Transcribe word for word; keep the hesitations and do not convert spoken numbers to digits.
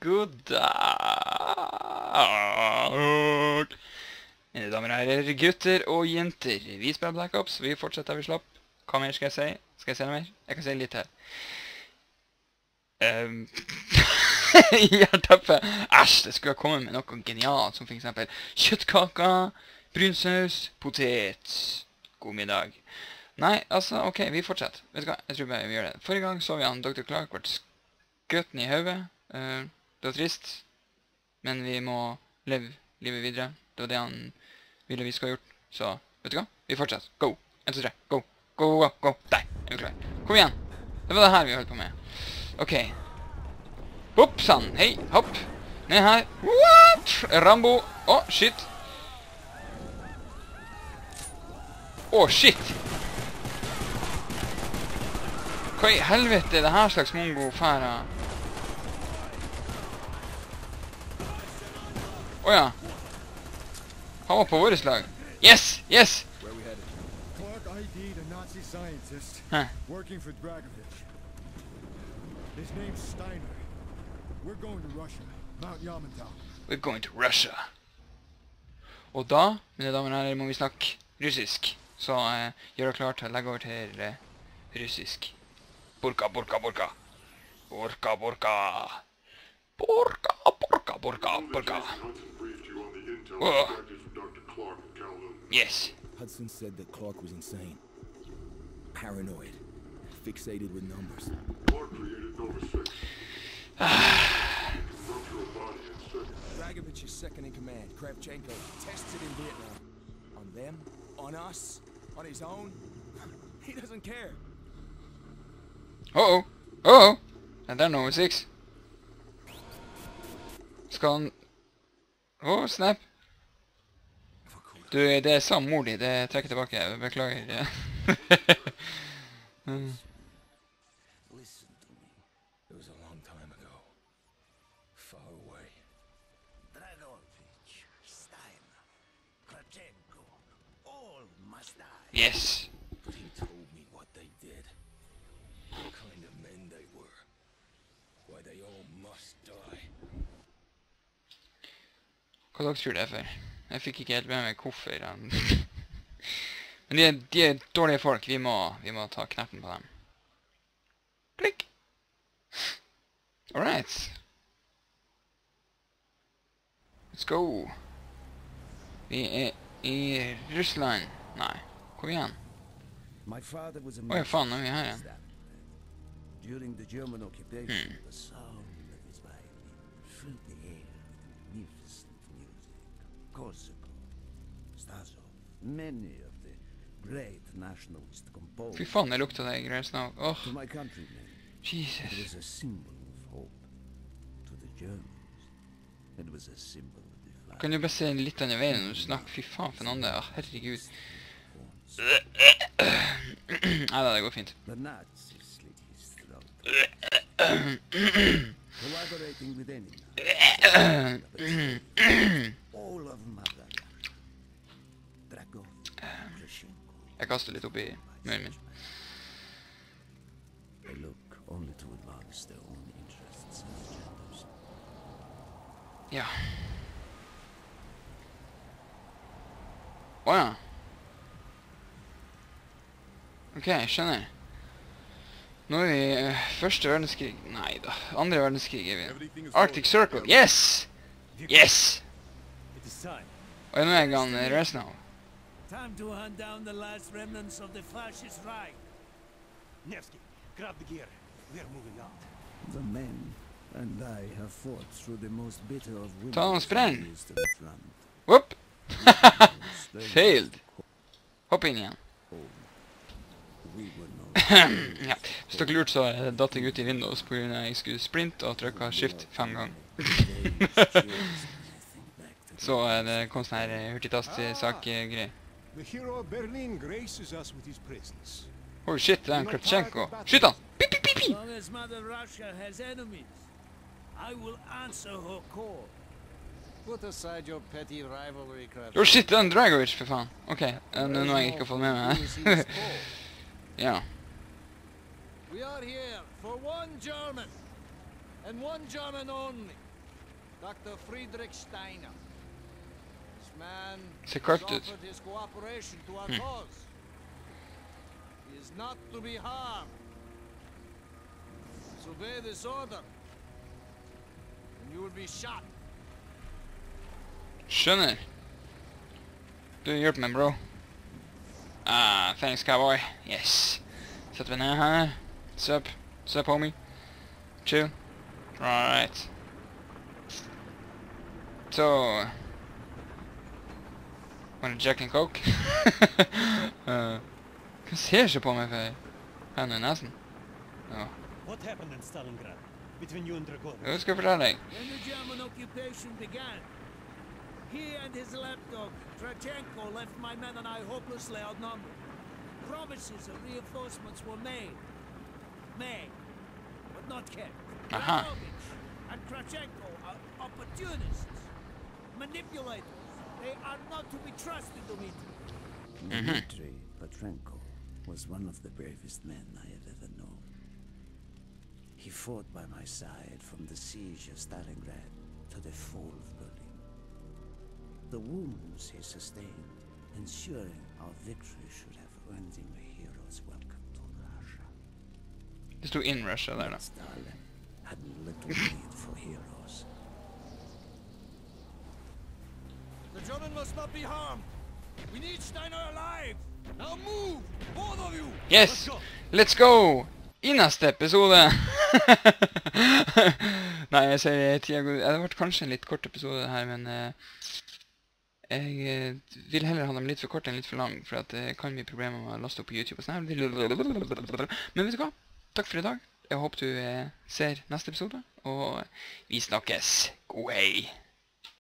God dag! Mine damer og herrer, gutter og jenter. Vi spiller Black Ops, vi fortsetter vi slapp. Hva mer skal jeg si? Skal jeg si noe mer? Jeg kan si litt her. Um. Hjerteppe! Æsj, det skulle ha kommet med noe genialt, som for eksempel kjøttkaka, brunsaus, potet. God middag. Nei, altså, ok, vi fortsetter. Vet du hva, jeg tror bare vi gjør det. Forrige gang så vi han doktor Clark ble skutten i hodet. Uh, det var trist, men vi må leve livet videre. Det var det han ville vi skulle ha gjort. Så, vet du hva, vi fortsetter. Go! en, to, tre, go! Go, go, go! Der, er vi klare. Kom igjen! Det var det her vi holdt på med. Ok. Hoppsann! Hei, hopp! Ned her. What? Rambo! Åh, oh, shit! Åh, oh, shit! Hva i helvete er det her slags mongo-færa? Åja. Han var på våre slag. Yes! Yes! Clark I D'd a Nazi scientist working for Dragovich. His name's Steiner. We're going to Russia. Mount Yamanta. We're going to Russia. Og da, mine damer og herrer, må vi snakke russisk. Så uh, gjør dere klart til å legge over til uh, russisk. Burka, burka, burka. Burka, burka. Burka, burka, burka, burka. Whoa. Yes. Hudson said that Clark was insane. Paranoid. Fixated with numbers. Clark created Nova six. Dragovich is second in command. Kravchenko tested in Vietnam. On them, on us, on his own. He doesn't care. Uh-oh, uh-oh, and they're number six. Skal han... Åh, oh, snap. Du, det er samme mor di, det trekker tilbake, jeg beklager. Ja. mm. Yes. Hva dere tror det er for? Jeg fikk ikke helt med meg hvorfor den. Men de er, de er dårlige folk. Vi må, vi må ta kneppen på dem. Klikk! Alright. Let's go. Vi er i Russland. Nei, kom igjen. Åja faen, nå er vi her igjen. Hmm. Kozak, Stazo, many of the great nationalist composers. Fy fan, det lukter deg greit snart. Åh, Jesus. It was a symbol of hope to the Germans. It was a symbol of defiance. Kan du bare se litt av den veien når du snakker? Fy faen, Fernando. Herregud. Nei da, det går fint. The Nazis slit his throat. Collaborating with anyone. All of mother. Drago. Jeg kaster litt opp i munnen min. They look only to advance their own interests and agendas. Ja. Åja. Ok, skjønner. Nå er vi uh, første verdenskrig... Nei da, andre verdenskrig er vi. Arctic Circle, yes! Yes! Og nå er jeg gone rest now. Time to hunt down the last remnants of the fascist Reich. Nevsky, grab the gear. We are moving out. The men and I have fought through the most bitter of women. Ta noen spreng! Whoop! Failed! Hopp inn igjen. Ja, hvis dere lurt så datt jeg ut i Windows på grunn av jeg skulle sprint og trykket skift fem ganger. Så det kom sånn her hurtigtast-sak-greier. Oh shit, det er en Kravchenko. Skyt han! Pi pi pi pi! Oh shit, det er en Dragovich for faen. Ok, nå har jeg ikke fått med meg. Ja. We are here for one German. and one German only, Doctor Friedrich Steiner. This man has offered his cooperation to our cause. He is not to be harmed. Disobey this order, and you will be shot. Shouldn't it? Du hjelper meg, bro. Ah, thanks, cowboy. Yes. Setter vi ned her. Sup. Sup, homie. Chill. Right. So. Var det Jack and Coke? uh, hva ser ikke på meg for henne i nesen? Åh. Oh. What happened in Stalingrad? Between you and Dragovich? Hva skal jeg fortelle deg? When the German occupation began, he and his lapdog, Trachenko, left my men and I hopelessly outnumbered. Promises of reinforcements were made. Made, but not kept. Aha. Dragovich and Trachenko are opportunists, manipulators. They are not to be trusted, Dimitri. Dimitri Petrenko was one of the bravest men I have ever known. He fought by my side from the siege of Stalingrad to the fall of Berlin. The wounds he sustained, ensuring our victory should have earned him a hero's welcome to Russia. Just do in Russia, there now. Stalin had little need for heroes. The German must not be harmed. We need Steiner alive. Now move, both of you. Yes, let's go. Innaste episode. Nei, jeg sier tida går. Det ble kanskje en litt kort episode her, men uh, jeg vil heller ha dem litt for kort enn litt for lang, for at det kan bli problemer med å laste opp på YouTube og sånn her. Men vet du hva? Takk for i dag. Jeg håper du ser neste episode, og vi snakkes. God hei!